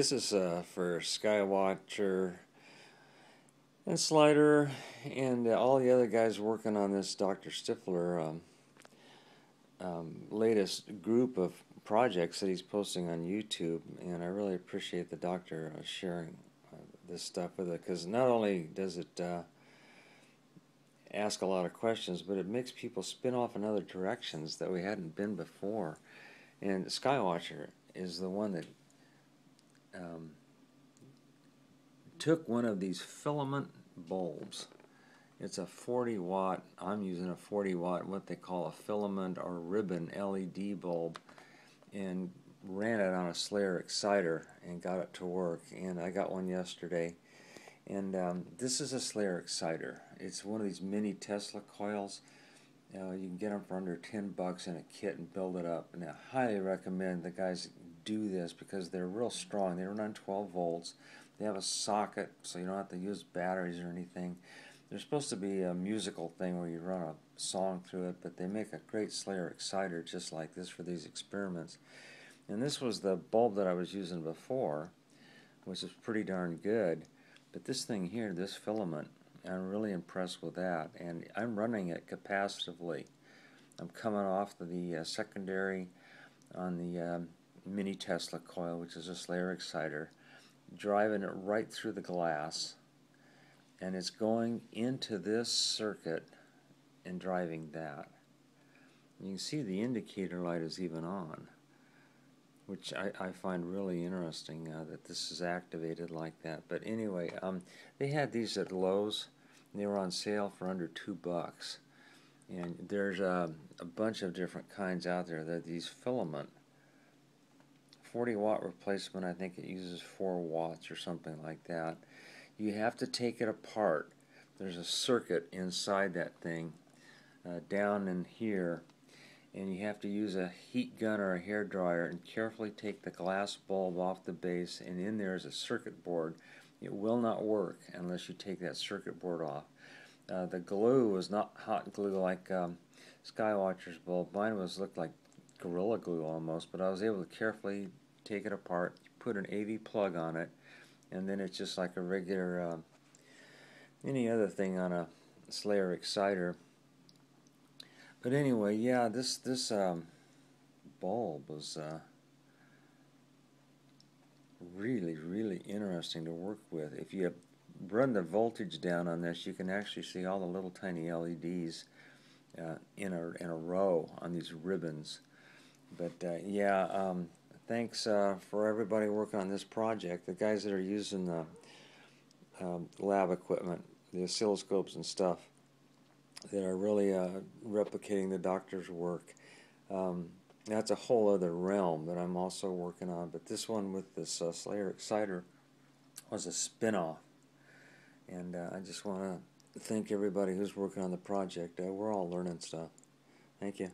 This is for Skywatcher and Slider and all the other guys working on this Dr. Stifler latest group of projects that he's posting on YouTube, and I really appreciate the doctor sharing this stuff with it, because not only does it ask a lot of questions, but it makes people spin off in other directions that we hadn't been before. And Skywatcher is the one that took one of these filament bulbs. It's a 40-watt, I'm using a 40-watt, what they call a filament or ribbon LED bulb, and ran it on a Slayer Exciter and got it to work. And I got one yesterday. And this is a Slayer Exciter. It's one of these mini Tesla coils. You can get them for under $10 in a kit and build it up. And I highly recommend the guys do this because they're real strong. They run on 12 volts. They have a socket, so you don't have to use batteries or anything. There's supposed to be a musical thing where you run a song through it, but they make a great Slayer Exciter just like this for these experiments. And this was the bulb that I was using before, which is pretty darn good. But this thing here, this filament, I'm really impressed with that, and I'm running it capacitively. I'm coming off the secondary on the mini Tesla coil, which is a Slayer Exciter, driving it right through the glass, and it's going into this circuit and driving that. You can see the indicator light is even on, which I find really interesting that this is activated like that. But anyway, they had these at Lowe's. They were on sale for under $2, and there's a bunch of different kinds out there. They're these filament 40-watt replacement. I think it uses 4 watts or something like that. You have to take it apart. There's a circuit inside that thing down in here, and you have to use a heat gun or a hair dryer and carefully take the glass bulb off the base, and in there is a circuit board. It will not work unless you take that circuit board off. The glue is not hot glue like Skywatcher's bulb. Mine looked like Gorilla Glue almost, but I was able to carefully take it apart, put an AV plug on it, and then it's just like a regular any other thing on a Slayer Exciter. But anyway, yeah, this bulb was really interesting to work with. If you run the voltage down on this, you can actually see all the little tiny LEDs in a row on these ribbons. But yeah, thanks for everybody working on this project. The guys that are using the lab equipment, the oscilloscopes and stuff, that are really replicating the doctor's work. That's a whole other realm that I'm also working on, but this one with this Slayer Exciter was a spin-off, and I just want to thank everybody who's working on the project. We're all learning stuff. Thank you.